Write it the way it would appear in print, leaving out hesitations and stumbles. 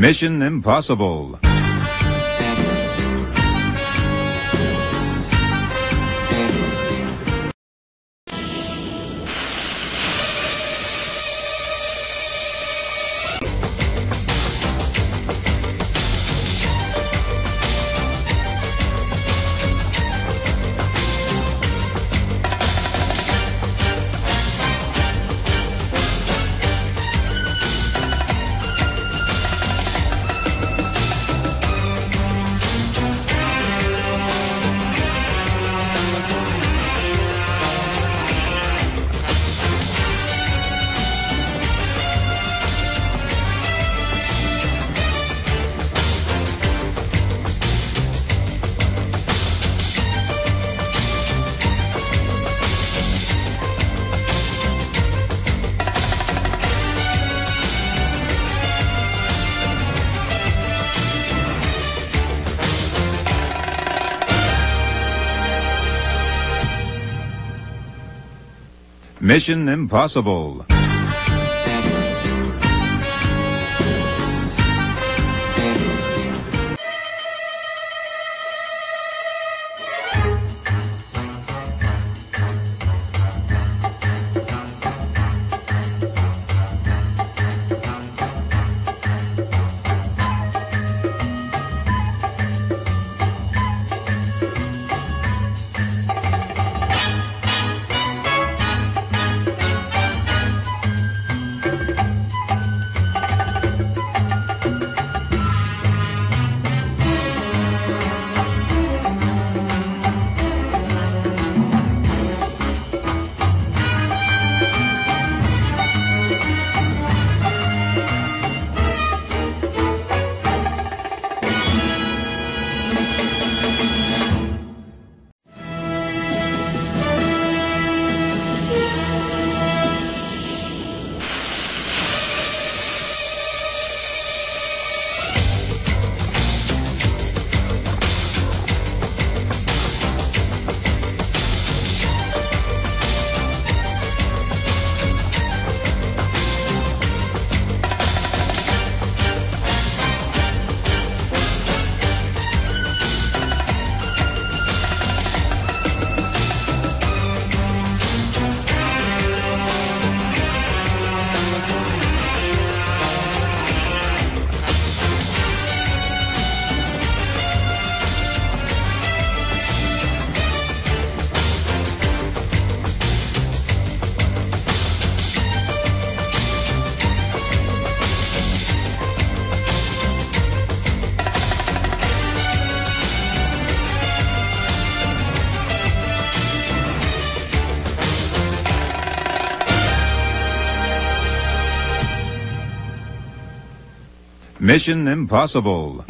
Mission Impossible. Mission Impossible. Mission Impossible.